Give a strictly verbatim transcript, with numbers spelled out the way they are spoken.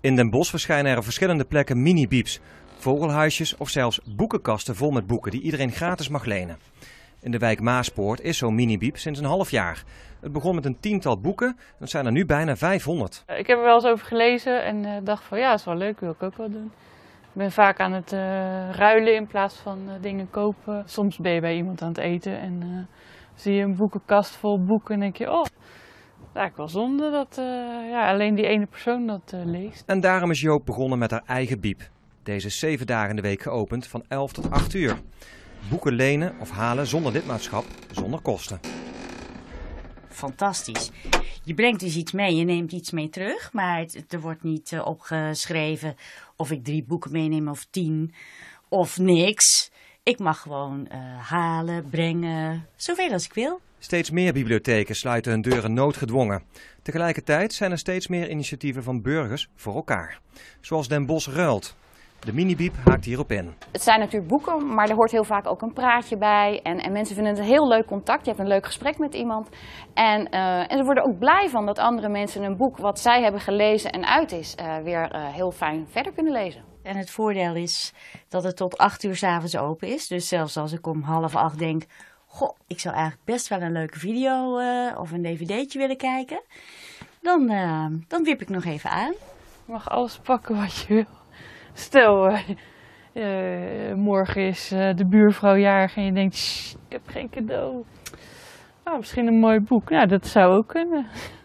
In Den Bosch verschijnen er op verschillende plekken minibiebs, vogelhuisjes of zelfs boekenkasten vol met boeken die iedereen gratis mag lenen. In de wijk Maaspoort is zo'n minibieb sinds een half jaar. Het begon met een tiental boeken, dat zijn er nu bijna vijfhonderd. Ik heb er wel eens over gelezen en dacht van ja, dat is wel leuk, wil ik ook wel doen. Ik ben vaak aan het uh, ruilen in plaats van uh, dingen kopen. Soms ben je bij iemand aan het eten en uh, zie je een boekenkast vol boeken en denk je oh, dat is eigenlijk wel zonde dat uh, ja, alleen die ene persoon dat uh, leest. En daarom is Joop begonnen met haar eigen bieb. Deze zeven dagen in de week geopend van elf tot acht uur. Boeken lenen of halen zonder lidmaatschap, zonder kosten. Fantastisch. Je brengt dus iets mee, je neemt iets mee terug, maar het, er wordt niet uh, opgeschreven of ik drie boeken meeneem of tien of niks. Ik mag gewoon uh, halen, brengen, zoveel als ik wil. Steeds meer bibliotheken sluiten hun deuren noodgedwongen. Tegelijkertijd zijn er steeds meer initiatieven van burgers voor elkaar. Zoals Den Bosch Ruilt. De minibieb haakt hierop in. Het zijn natuurlijk boeken, maar er hoort heel vaak ook een praatje bij. En, en mensen vinden het een heel leuk contact. Je hebt een leuk gesprek met iemand. En, uh, en ze worden ook blij van dat andere mensen een boek wat zij hebben gelezen en uit is, uh, weer uh, heel fijn verder kunnen lezen. En het voordeel is dat het tot acht uur 's avonds open is. Dus zelfs als ik om half acht denk, goh, ik zou eigenlijk best wel een leuke video uh, of een dvd'tje willen kijken. Dan, uh, dan wip ik nog even aan. Je mag alles pakken wat je wil. Stel, uh, uh, morgen is uh, de buurvrouw jarig en je denkt, shh, ik heb geen cadeau. Nou, misschien een mooi boek. Nou, dat zou ook kunnen.